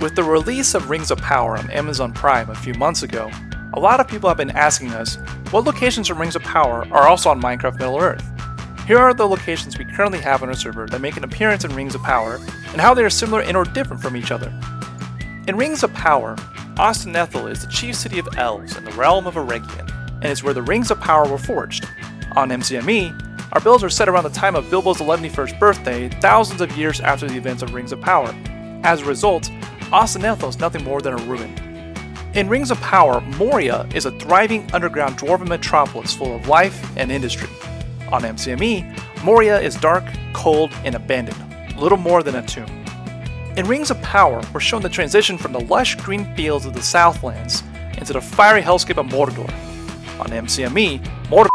With the release of Rings of Power on Amazon Prime a few months ago, a lot of people have been asking us what locations from Rings of Power are also on Minecraft Middle Earth. Here are the locations we currently have on our server that make an appearance in Rings of Power and how they are similar and or different from each other. In Rings of Power, Ost-in-Edhil is the chief city of elves in the realm of Eregion, and is where the Rings of Power were forged. On MCME, our builds are set around the time of Bilbo's 111st birthday, thousands of years after the events of Rings of Power. As a result, Ost-in-Edhil is nothing more than a ruin. In Rings of Power, Moria is a thriving underground dwarven metropolis full of life and industry. On MCME, Moria is dark, cold, and abandoned, little more than a tomb. In Rings of Power, we're shown the transition from the lush green fields of the Southlands into the fiery hellscape of Mordor. On MCME, Mordor